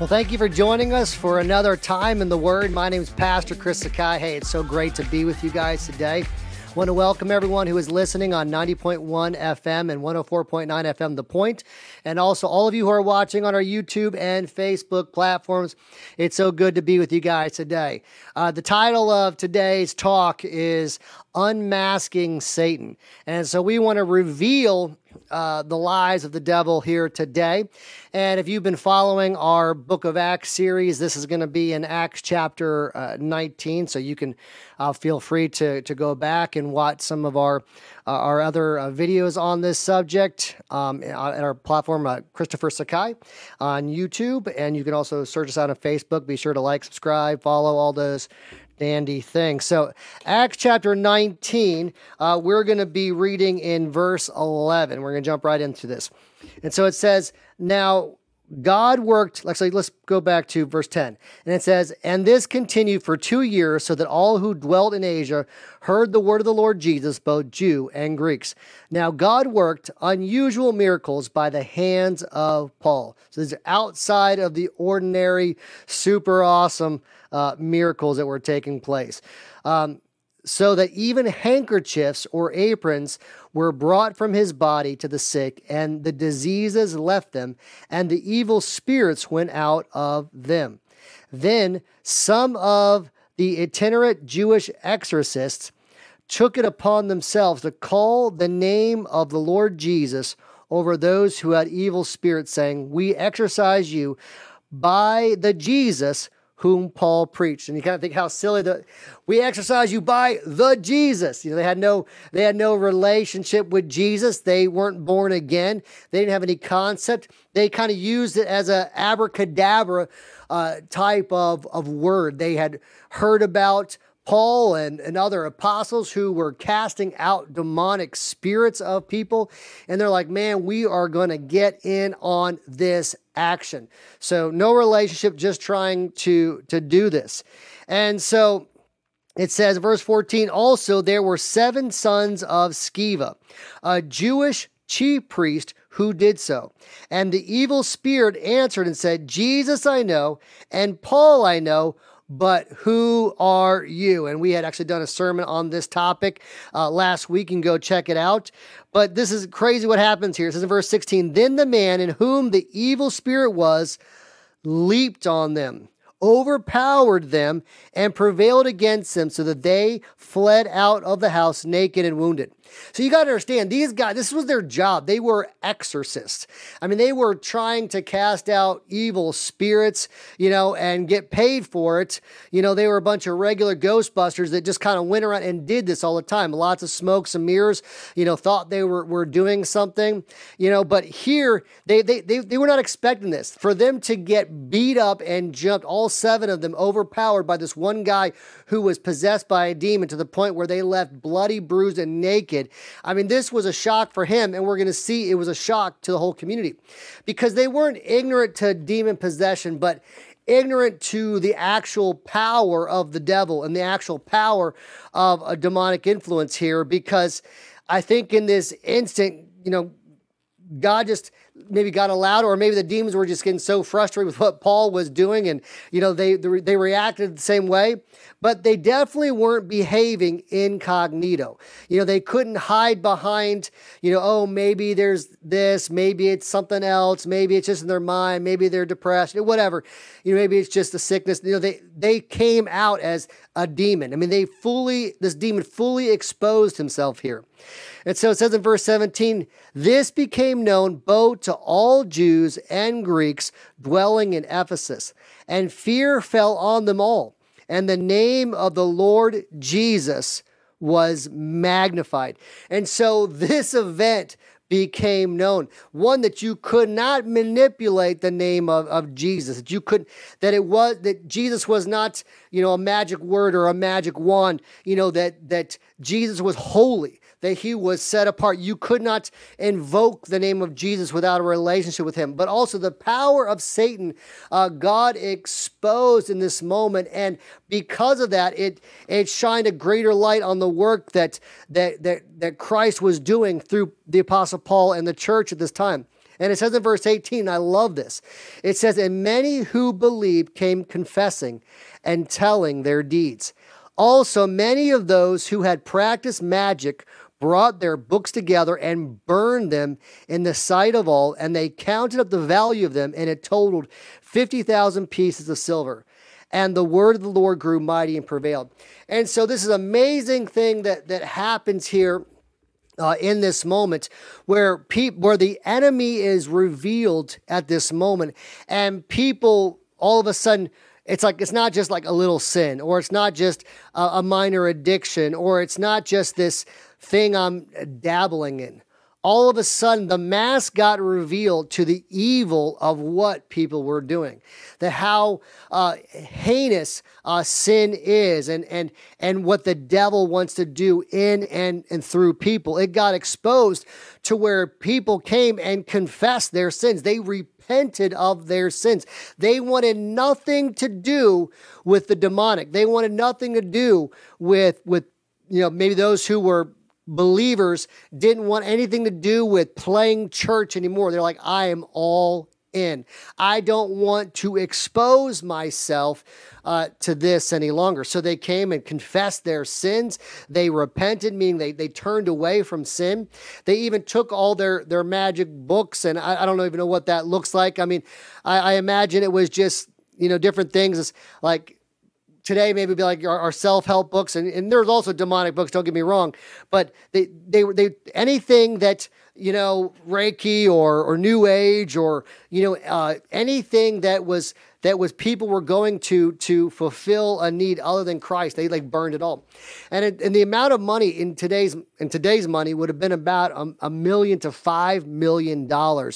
Well, thank you for joining us for another time in the Word. My name is Pastor Chris Sakai. Hey, it's so great to be with you guys today. I want to welcome everyone who is listening on 90.1 FM and 104.9 FM, The Point, and also all of you who are watching on our YouTube and Facebook platforms. It's so good to be with you guys today. The title of today's talk is Unmasking Satan. And so we want to reveal the lies of the devil here today. And if you've been following our Book of Acts series, this is going to be in Acts chapter 19. So you can feel free to go back and watch some of our other videos on this subject at our platform, Christopher Sakai, on YouTube. And you can also search us out on Facebook. Be sure to like, subscribe, follow, all those dandy thing. So Acts chapter 19, we're going to be reading in verse 11. We're going to jump right into this. And so it says, now God worked, actually, let's go back to verse 10. And it says, and this continued for 2 years so that all who dwelt in Asia heard the word of the Lord Jesus, both Jew and Greeks. Now God worked unusual miracles by the hands of Paul. So these are outside of the ordinary, super awesome miracles that were taking place. So that even handkerchiefs or aprons were brought from his body to the sick, and the diseases left them, and the evil spirits went out of them. Then some of the itinerant Jewish exorcists took it upon themselves to call the name of the Lord Jesus over those who had evil spirits, saying, we exorcise you by the Jesus whom Paul preached. And you kind of think how silly that we exercise you by the Jesus. You know, they had no relationship with Jesus. They weren't born again. They didn't have any concept. They kind of used it as a abracadabra type of word. They had heard about Paul and other apostles who were casting out demonic spirits of people. And they're like, man, we are going to get in on this action. So no relationship, just trying to do this. And so it says, verse 14, also there were 7 sons of Sceva, a Jewish chief priest who did so. And the evil spirit answered and said, Jesus I know, and Paul I know, but who are you? And we had actually done a sermon on this topic last week, and go check it out. But this is crazy what happens here. It says in verse 16, then the man in whom the evil spirit was leaped on them, overpowered them, and prevailed against them, so that they fled out of the house naked and wounded. So you got to understand, these guys, this was their job. They were exorcists. I mean, they were trying to cast out evil spirits, you know, and get paid for it. You know, they were a bunch of regular Ghostbusters that just kind of went around and did this all the time. Lots of smokes and mirrors, you know, thought they were doing something, you know, but here they were not expecting this. For them to get beat up and jumped, all 7 of them overpowered by this one guy who was possessed by a demon to the point where they left bloody, bruised, and naked. I mean, this was a shock for him, and we're going to see it was a shock to the whole community, because they weren't ignorant to demon possession, but ignorant to the actual power of the devil and the actual power of a demonic influence here. Because I think in this instant, you know, God just maybe got allowed, or maybe the demons were just getting so frustrated with what Paul was doing, and, you know, they reacted the same way. But they definitely weren't behaving incognito. You know, they couldn't hide behind, you know, oh, maybe there's this, maybe it's something else, maybe it's just in their mind, maybe they're depressed, whatever. You know, maybe it's just a sickness. You know, they came out as a demon. I mean, this demon fully exposed himself here. And so it says in verse 17, this became known both to all Jews and Greeks dwelling in Ephesus, and fear fell on them all, and the name of the Lord Jesus was magnified. And so this event became known, one that you could not manipulate the name of Jesus, that you couldn't, that Jesus was not, you know, a magic word or a magic wand, you know, that Jesus was holy, that he was set apart. You could not invoke the name of Jesus without a relationship with him. But also the power of Satan, God exposed in this moment. And because of that, it shined a greater light on the work that Christ was doing through the Apostle Paul and the church at this time. And it says in verse 18, I love this. It says, and many who believed came confessing and telling their deeds. Also, many of those who had practiced magic brought their books together and burned them in the sight of all, and they counted up the value of them, and it totaled 50,000 pieces of silver. And the word of the Lord grew mighty and prevailed. And so this is an amazing thing that happens here in this moment, where the enemy is revealed at this moment, and people all of a sudden, it's not just like a little sin, or it's not just a minor addiction, or it's not just this thing I'm dabbling in. All of a sudden, the mask got revealed to the evil of what people were doing, how heinous sin is, and what the devil wants to do in and through people. It got exposed to where people came and confessed their sins. They repented of their sins. They wanted nothing to do with the demonic. They wanted nothing to do with maybe those who were believers didn't want anything to do with playing church anymore. They're like, I am all in. I don't want to expose myself to this any longer. So they came and confessed their sins. They repented, meaning they turned away from sin. They even took all their magic books, and I don't even know what that looks like. I mean, I imagine it was just, different things. It's like, today, maybe be like our self-help books, and there's also demonic books, don't get me wrong, but they anything that, Reiki or New Age or, anything that was people were going to fulfill a need other than Christ, they like burned it all. And the amount of money in today's money would have been about $1 million to $5 million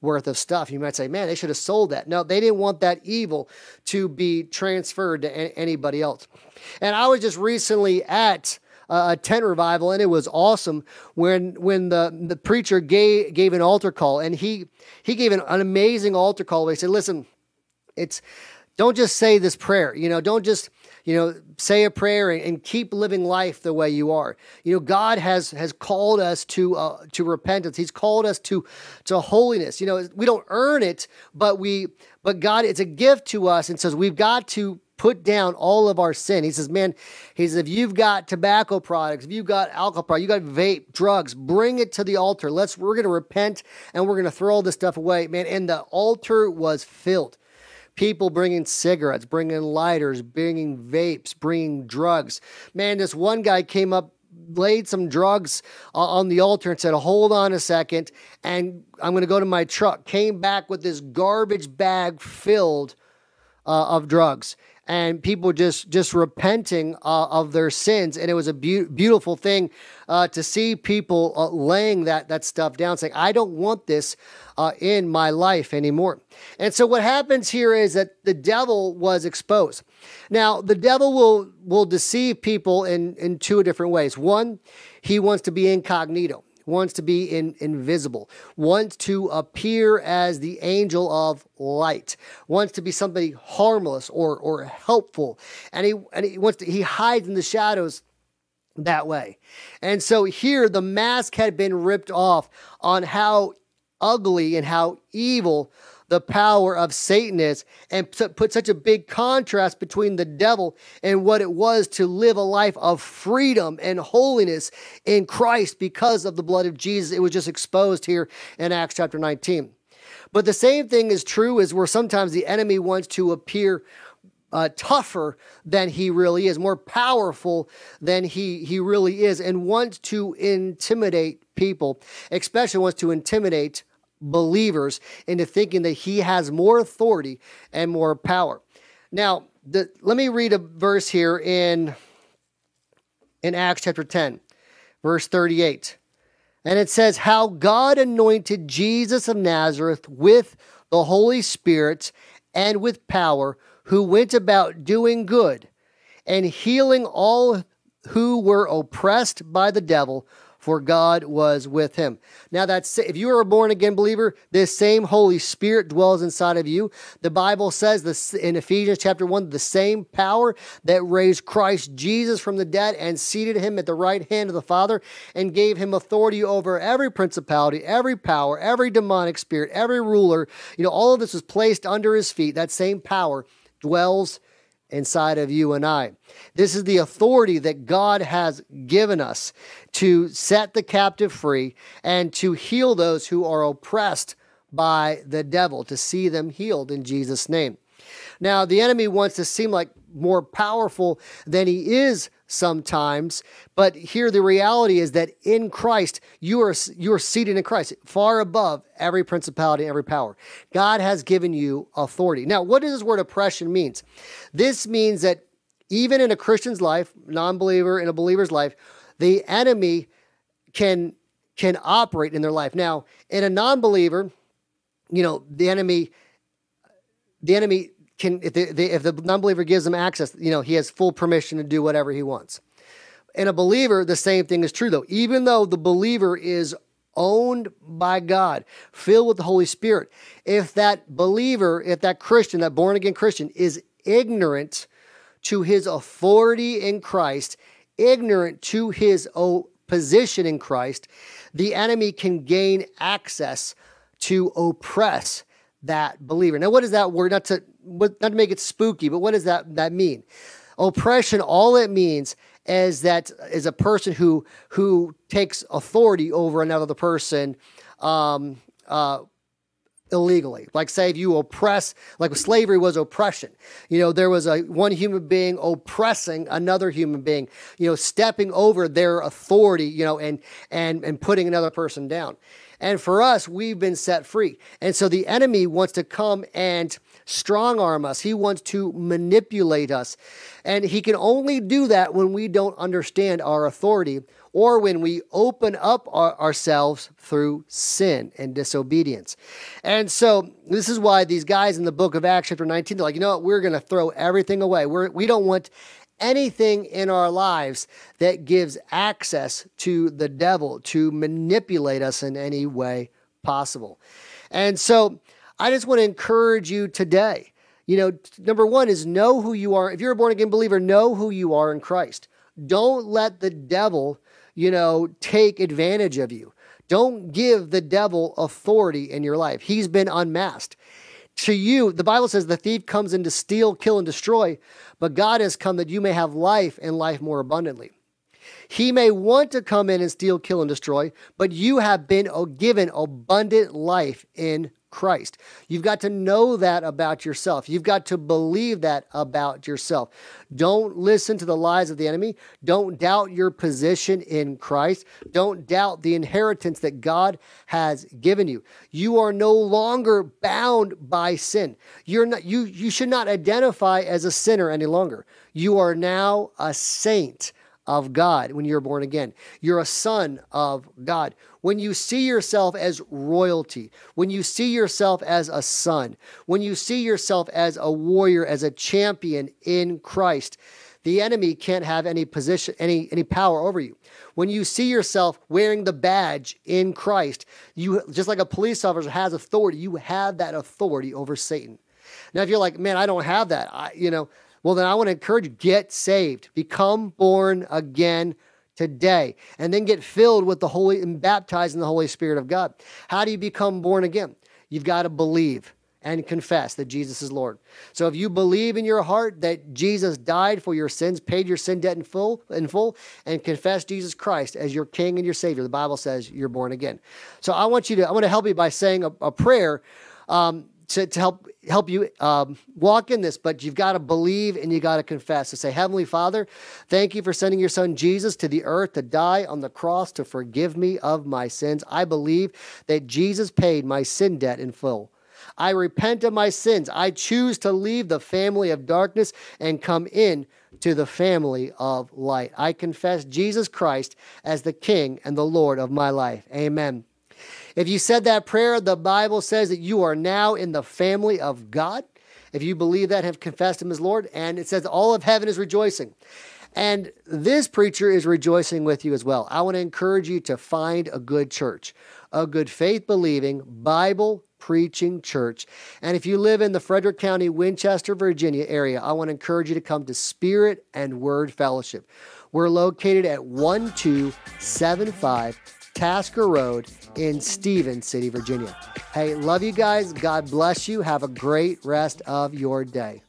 worth of stuff. You might say, man, they should have sold that. No, they didn't want that evil to be transferred to anybody else. And I was just recently at a tent revival, and it was awesome when the preacher gave an altar call, and he gave an amazing altar call. He said, listen, don't just say this prayer, don't just, say a prayer and keep living life the way you are. God has called us to repentance. He's called us to holiness. We don't earn it, but God, it's a gift to us, and says we've got to put down all of our sin. He says, man, if you've got tobacco products, if you've got alcohol products, you got vape, drugs, bring it to the altar. We're going to repent, and we're going to throw all this stuff away, man. And the altar was filled. People bringing cigarettes, bringing lighters, bringing vapes, bringing drugs. Man, this one guy came up, laid some drugs on the altar and said, hold on a second, and I'm going to go to my truck. Came back with this garbage bag filled of drugs. And people just repenting of their sins. And it was a beautiful thing to see people laying that stuff down, saying, I don't want this in my life anymore. And so what happens here is that the devil was exposed. Now, the devil will deceive people in two different ways. One, he wants to be incognito, wants to be invisible, wants to appear as the angel of light, wants to be somebody harmless or helpful, and he hides in the shadows that way. And so here the mask had been ripped off on how ugly and how evil the power of Satan is, and put such a big contrast between the devil and what it was to live a life of freedom and holiness in Christ because of the blood of Jesus. It was just exposed here in Acts chapter 19. But the same thing is true as where sometimes the enemy wants to appear tougher than he really is, more powerful than he really is, and wants to intimidate people, especially wants to intimidate believers into thinking that he has more authority and more power. Now, let me read a verse here in Acts chapter 10, verse 38. And it says, how God anointed Jesus of Nazareth with the Holy Spirit and with power, who went about doing good and healing all who were oppressed by the devil, for God was with him. Now, that's, if you are a born-again believer, this same Holy Spirit dwells inside of you. The Bible says this in Ephesians chapter 1, the same power that raised Christ Jesus from the dead and seated him at the right hand of the Father and gave him authority over every principality, every power, every demonic spirit, every ruler. You know, all of this was placed under his feet. That same power dwells inside of you and I. This is the authority that God has given us to set the captive free and to heal those who are oppressed by the devil, to see them healed in Jesus' name. Now, the enemy wants to seem like more powerful than he is sometimes, but here the reality is that in Christ, you are seated in Christ, far above every principality, every power. God has given you authority. Now, what does this word oppression mean? This means that even in a Christian's life, non-believer, in a believer's life, the enemy can operate in their life. Now, in a non-believer, you know, the enemy can, if the non-believer gives them access, you know, he has full permission to do whatever he wants. In a believer, the same thing is true, though. Even though the believer is owned by God, filled with the Holy Spirit, if that believer, if that Christian, that born-again Christian, is ignorant to his authority in Christ, ignorant to his position in Christ, the enemy can gain access to oppress that believer. Now, what is that word? Not to make it spooky, but what does that mean? Oppression, all it means is that is a person who takes authority over another person illegally. Like, say, if you oppress, like slavery was oppression. You know, there was one human being oppressing another human being, you know, stepping over their authority, you know, and putting another person down. And for us, we've been set free. And so the enemy wants to come and strong arm us. He wants to manipulate us. And he can only do that when we don't understand our authority or when we open up ourselves through sin and disobedience. And so this is why these guys in the book of Acts chapter 19, they're like, you know what, we're going to throw everything away. We don't want anything in our lives that gives access to the devil to manipulate us in any way possible. And so I just want to encourage you today. You know, number one is know who you are. If you're a born-again believer, know who you are in Christ. Don't let the devil, you know, take advantage of you. Don't give the devil authority in your life. He's been unmasked. To you, the Bible says the thief comes in to steal, kill, and destroy, but God has come that you may have life and life more abundantly. He may want to come in and steal, kill, and destroy, but you have been given abundant life in Christ. You've got to know that about yourself. You've got to believe that about yourself. Don't listen to the lies of the enemy. Don't doubt your position in Christ. Don't doubt the inheritance that God has given you. You are no longer bound by sin. You should not identify as a sinner any longer. You are now a saint of God when you're born again. You're a son of God. When you see yourself as royalty, when you see yourself as a son, when you see yourself as a warrior, as a champion in Christ, the enemy can't have any position, any power over you. When you see yourself wearing the badge in Christ, you, just like a police officer has authority, you have that authority over Satan. Now, if you're like, man, I don't have that, well, then I want to encourage you, get saved. Become born again today. And then get filled with the Holy, and baptized in the Holy Spirit of God. How do you become born again? You've got to believe and confess that Jesus is Lord. So if you believe in your heart that Jesus died for your sins, paid your sin debt in full, and confess Jesus Christ as your King and your Savior, the Bible says you're born again. So I want to help you by saying a prayer to help you walk in this, but you've got to believe and you got to confess. To say, Heavenly Father, thank you for sending your son Jesus to the earth to die on the cross to forgive me of my sins. I believe that Jesus paid my sin debt in full. I repent of my sins. I choose to leave the family of darkness and come in to the family of light. I confess Jesus Christ as the King and the Lord of my life. Amen. If you said that prayer, the Bible says that you are now in the family of God. If you believe that, have confessed him as Lord, and it says all of heaven is rejoicing. And this preacher is rejoicing with you as well. I want to encourage you to find a good church, a good faith-believing, Bible-preaching church. And if you live in the Frederick County, Winchester, Virginia area, I want to encourage you to come to Spirit and Word Fellowship. We're located at 1275 Tasker Road in Stephens City, Virginia. Hey, love you guys. God bless you. Have a great rest of your day.